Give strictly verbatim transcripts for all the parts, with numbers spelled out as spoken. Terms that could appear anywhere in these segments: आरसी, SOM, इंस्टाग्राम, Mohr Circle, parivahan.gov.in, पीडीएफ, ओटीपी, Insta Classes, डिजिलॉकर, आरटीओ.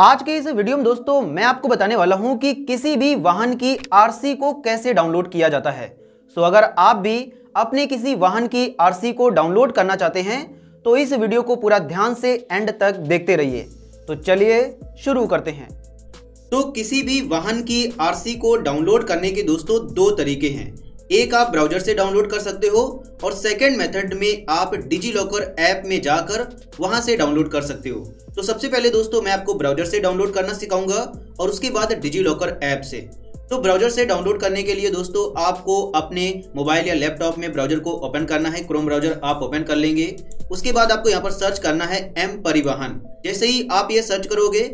आज के इस वीडियो में दोस्तों मैं आपको बताने वाला हूं कि किसी भी वाहन की आरसी को कैसे डाउनलोड किया जाता है। सो अगर आप भी अपने किसी वाहन की आरसी को डाउनलोड करना चाहते हैं तो इस वीडियो को पूरा ध्यान से एंड तक देखते रहिए। तो चलिए शुरू करते हैं। तो किसी भी वाहन की आरसी को डाउनलोड करने के दोस्तों दो तरीके हैं। एक, आप ब्राउजर से डाउनलोड कर सकते हो और सेकेंड मेथड में आप डिजिलॉकर ऐप में जाकर वहां से डाउनलोड कर सकते हो। तो सबसे पहले दोस्तों मैं आपको ब्राउजर से डाउनलोड करना सिखाऊंगा और उसके बाद डिजिलॉकर ऐप से। तो ब्राउजर से डाउनलोड करने के लिए दोस्तों आपको अपने मोबाइल या लैपटॉप में ब्राउजर को ओपन करना है। क्रोम ब्राउजर आप ओपन कर लेंगे। उसके बाद आपको यहाँ पर सर्च करना है एम परिवहन। जैसे ही आप ये सर्च करोगे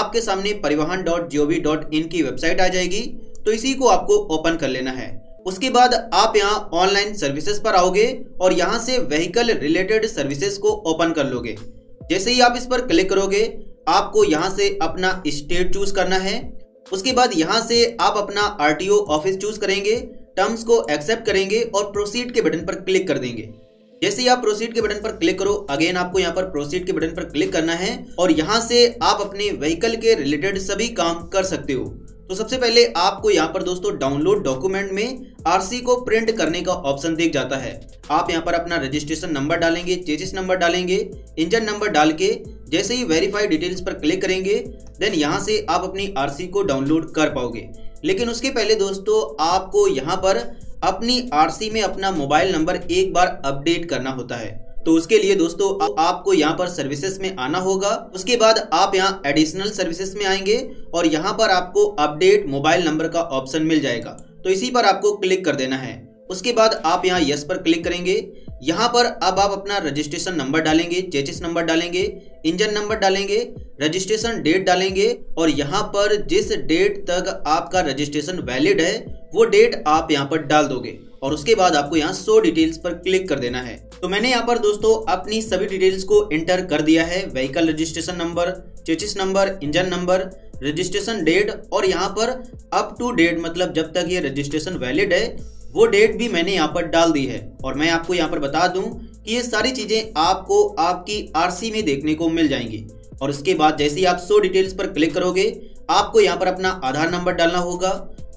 आपके सामने Parivahan dot G O V dot in की वेबसाइट आ जाएगी। तो इसी को आपको ओपन कर लेना है। उसके बाद आप यहाँ ऑनलाइन सर्विसेज पर आओगे और यहाँ से व्हीकल रिलेटेड सर्विसेज को ओपन कर लोगे। जैसे ही आप इस पर क्लिक करोगे आपको यहाँ से अपना स्टेट चूज करना है। उसके बाद यहाँ से आप अपना आरटीओ ऑफिस चूज करेंगे, टर्म्स को एक्सेप्ट करेंगे और प्रोसीड के बटन पर क्लिक कर देंगे। जैसे ही आप प्रोसीड के बटन पर क्लिक करो, अगेन आपको यहाँ पर प्रोसीड के बटन पर क्लिक करना है और यहाँ से आप अपने व्हीकल के रिलेटेड सभी काम कर सकते हो। तो सबसे पहले आपको यहाँ पर दोस्तों डाउनलोड डॉक्यूमेंट में आरसी को प्रिंट करने का ऑप्शन दिख जाता है। आप यहाँ पर अपना रजिस्ट्रेशन नंबर डालेंगे, चेसिस नंबर डालेंगे, इंजन नंबर डाल के जैसे ही वेरीफाई डिटेल्स पर क्लिक करेंगे देन यहाँ से आप अपनी आरसी को डाउनलोड कर पाओगे। लेकिन उसके पहले दोस्तों आपको यहाँ पर अपनी आरसी में अपना मोबाइल नंबर एक बार अपडेट करना होता है। तो उसके लिए दोस्तों आपको यहाँ पर सर्विसेज में आना होगा। उसके बाद आप यहाँ एडिशनल सर्विसेज में आएंगे और यहाँ पर आपको अपडेट मोबाइल नंबर का ऑप्शन मिल जाएगा। तो इसी पर आपको क्लिक कर देना है। उसके बाद आप यहाँ यस पर क्लिक करेंगे। यहाँ पर अब आप अपना रजिस्ट्रेशन नंबर डालेंगे, चेसिस नंबर डालेंगे, इंजन नंबर डालेंगे, रजिस्ट्रेशन डेट डालेंगे और यहाँ पर जिस डेट तक आपका रजिस्ट्रेशन वैलिड है वो डेट आप यहाँ पर डाल दोगे और उसके बाद आपको यहाँ शो डिटेल्स पर क्लिक कर देना है। तो मैंने यहाँ पर दोस्तों अपनी सभी डिटेल्स को एंटर कर दिया है। Vehicle registration number, chassis number, engine number, registration date और यहाँ पर अप टू डेट मतलब जब तक ये रजिस्ट्रेशन वैलिड है वो डेट भी मैंने यहाँ पर डाल दी है। और मैं आपको यहाँ पर बता दूँ कि ये सारी चीज़ें आपको आपकी आरसी में देखने को मिल जाएंगी। और उसके बाद जैसे ही आप शो डिटेल्स पर क्लिक करोगे आपको यहाँ पर अपना आधार नंबर डालना होगा।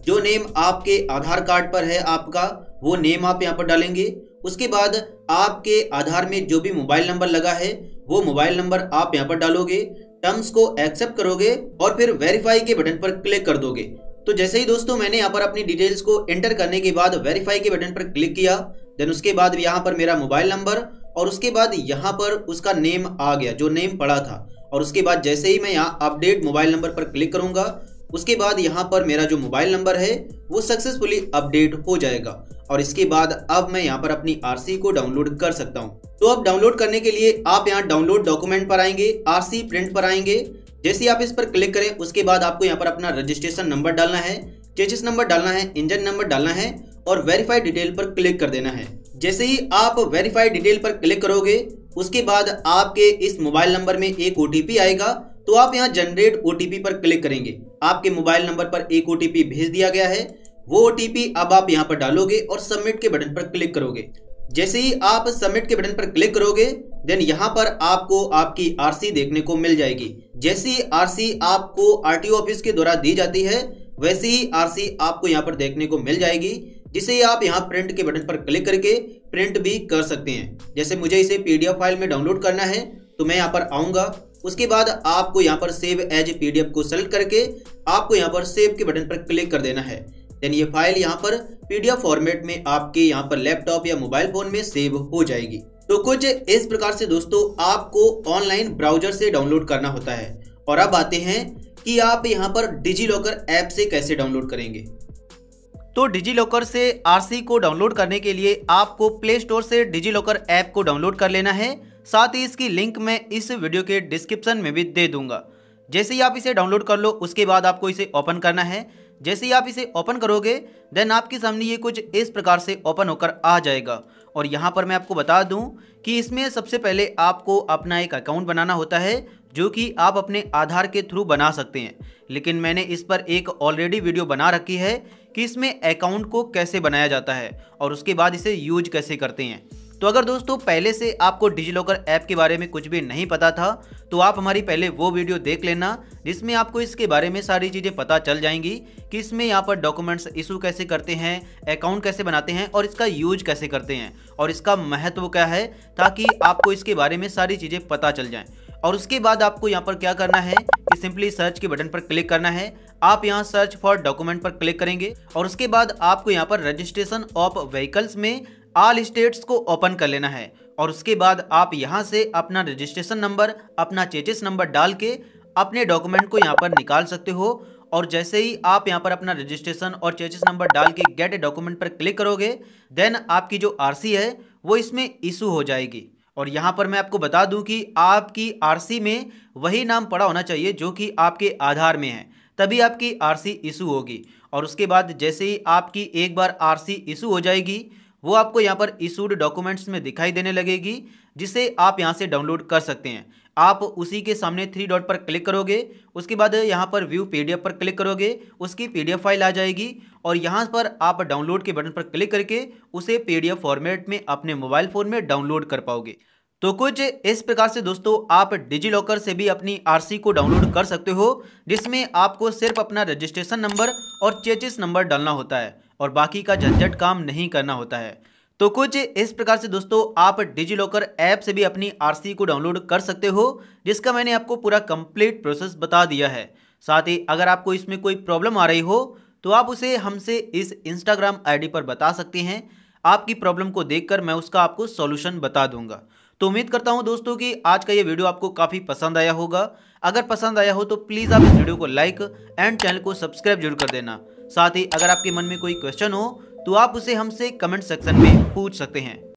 जो नेम आपके आधार कार्ड पर है आपका वो नेम आप यहाँ पर डालेंगे। उसके बाद आपके आधार में जो भी मोबाइल नंबर लगा है वो मोबाइल नंबर आप यहाँ पर डालोगे, टर्म्स को एक्सेप्ट करोगे और फिर वेरीफाई के बटन पर क्लिक कर दोगे। तो जैसे ही दोस्तों मैंने यहाँ पर अपनी डिटेल्स को एंटर करने के बाद वेरीफाई के बटन पर क्लिक किया देन उसके बाद यहाँ पर मेरा मोबाइल नंबर और उसके बाद यहाँ पर उसका नेम आ गया जो नेम पड़ा था। और उसके बाद जैसे ही मैं यहाँ अपडेट मोबाइल नंबर पर क्लिक करूँगा उसके बाद यहाँ पर मेरा जो मोबाइल नंबर है वो सक्सेसफुली अपडेट हो जाएगा। और इसके बाद अब मैं यहाँ पर अपनी आरसी को डाउनलोड कर सकता हूँ। तो अब डाउनलोड करने के लिए आप यहाँ डाउनलोड डॉक्यूमेंट पर आएंगे, आरसी प्रिंट पर आएंगे। जैसे ही आप इस पर क्लिक करें उसके बाद आपको यहाँ पर अपना रजिस्ट्रेशन नंबर डालना है, चेसिस नंबर डालना है, इंजन नंबर डालना है और वेरीफाई डिटेल पर क्लिक कर देना है। जैसे ही आप वेरीफाई डिटेल पर क्लिक करोगे उसके बाद आपके इस मोबाइल नंबर में एक ओटीपी आएगा। तो आप यहाँ जनरेट ओटीपी पर क्लिक करेंगे। आपके मोबाइल नंबर पर एक ओटीपी भेज दिया गया है। वो ओटीपी अब आप यहाँ पर डालोगे और सबमिट के बटन पर क्लिक करोगे। जैसे ही आप सबमिट के बटन पर क्लिक करोगे देन यहाँ पर आपको आपकी आरसी देखने को मिल जाएगी। जैसी आरसी आपको आरटीओ ऑफिस के द्वारा दी जाती है वैसी ही आरसी आपको यहाँ पर देखने को मिल जाएगी, जिसे आप यहाँ प्रिंट के बटन पर क्लिक करके प्रिंट भी कर सकते हैं। जैसे मुझे इसे पीडीएफ फाइल में डाउनलोड करना है तो मैं यहाँ पर आऊँगा। उसके बाद आपको यहाँ पर सेव एज पीडीएफ को सेलेक्ट करके आपको यहाँ पर सेव के बटन पर क्लिक कर देना है। देन ये फाइल यहाँ पर पीडीएफ फॉर्मेट में आपके यहाँ पर लैपटॉप या मोबाइल फोन में सेव हो जाएगी। तो कुछ इस प्रकार से दोस्तों आपको ऑनलाइन ब्राउजर से डाउनलोड करना होता है। और अब आते हैं कि आप यहाँ पर डिजिलॉकर ऐप से कैसे डाउनलोड करेंगे। तो डिजिलॉकर से आरसी को डाउनलोड करने के लिए आपको प्ले स्टोर से डिजिलॉकर ऐप को डाउनलोड कर लेना है। साथ ही इसकी लिंक मैं इस वीडियो के डिस्क्रिप्शन में भी दे दूंगा। जैसे ही आप इसे डाउनलोड कर लो उसके बाद आपको इसे ओपन करना है। जैसे ही आप इसे ओपन करोगे देन आपके सामने ये कुछ इस प्रकार से ओपन होकर आ जाएगा। और यहाँ पर मैं आपको बता दूँ कि इसमें सबसे पहले आपको अपना एक अकाउंट बनाना होता है जो कि आप अपने आधार के थ्रू बना सकते हैं। लेकिन मैंने इस पर एक ऑलरेडी वीडियो बना रखी है कि इसमें अकाउंट को कैसे बनाया जाता है और उसके बाद इसे यूज कैसे करते हैं। तो अगर दोस्तों पहले से आपको डिजिलॉकर ऐप के बारे में कुछ भी नहीं पता था तो आप हमारी पहले वो वीडियो देख लेना जिसमें आपको इसके बारे में सारी चीज़ें पता चल जाएंगी कि इसमें यहाँ पर डॉक्यूमेंट्स इशू कैसे करते हैं, अकाउंट कैसे बनाते हैं और इसका यूज कैसे करते हैं और इसका महत्व क्या है, ताकि आपको इसके बारे में सारी चीज़ें पता चल जाएँ। और उसके बाद आपको यहाँ पर क्या करना है कि सिंपली सर्च के बटन पर क्लिक करना है। आप यहाँ सर्च फॉर डॉक्यूमेंट पर क्लिक करेंगे और उसके बाद आपको यहाँ पर रजिस्ट्रेशन ऑफ व्हीकल्स में ऑल स्टेट्स को ओपन कर लेना है और उसके बाद आप यहाँ से अपना रजिस्ट्रेशन नंबर, अपना चेचिस नंबर डाल के अपने डॉक्यूमेंट को यहाँ पर निकाल सकते हो। और जैसे ही आप यहाँ पर अपना रजिस्ट्रेशन और चेचिस नंबर डाल के गेट ए डॉक्यूमेंट पर क्लिक करोगे देन आपकी जो आरसी है वो इसमें इशू हो जाएगी। और यहाँ पर मैं आपको बता दूं कि आपकी आरसी में वही नाम पड़ा होना चाहिए जो कि आपके आधार में है, तभी आपकी आरसी इशू होगी। और उसके बाद जैसे ही आपकी एक बार आरसी इशू हो जाएगी वो आपको यहाँ पर इशूड डॉक्यूमेंट्स में दिखाई देने लगेगी, जिसे आप यहाँ से डाउनलोड कर सकते हैं। आप उसी के सामने थ्री डॉट पर क्लिक करोगे, उसके बाद यहाँ पर व्यू पीडीएफ पर क्लिक करोगे, उसकी पीडीएफ फाइल आ जाएगी और यहाँ पर आप डाउनलोड के बटन पर क्लिक करके उसे पीडीएफ फॉर्मेट में अपने मोबाइल फ़ोन में डाउनलोड कर पाओगे। तो कुछ इस प्रकार से दोस्तों आप डिजिलॉकर से भी अपनी आरसी को डाउनलोड कर सकते हो, जिसमें आपको सिर्फ अपना रजिस्ट्रेशन नंबर और चेचिस नंबर डालना होता है और बाकी का झंझट काम नहीं करना होता है। तो कुछ इस प्रकार से दोस्तों आप डिजिलॉकर ऐप से भी अपनी आरसी को डाउनलोड कर सकते हो, जिसका मैंने आपको पूरा कंप्लीट प्रोसेस बता दिया है। साथ ही अगर आपको इसमें कोई प्रॉब्लम आ रही हो तो आप उसे हमसे इस इंस्टाग्राम आई डी पर बता सकते हैं। आपकी प्रॉब्लम को देखकर मैं उसका आपको सॉल्यूशन बता दूंगा। तो उम्मीद करता हूं दोस्तों कि आज का ये वीडियो आपको काफ़ी पसंद आया होगा। अगर पसंद आया हो तो प्लीज़ आप इस वीडियो को लाइक एंड चैनल को सब्सक्राइब जरूर कर देना। साथ ही अगर आपके मन में कोई क्वेश्चन हो तो आप उसे हमसे कमेंट सेक्शन में पूछ सकते हैं।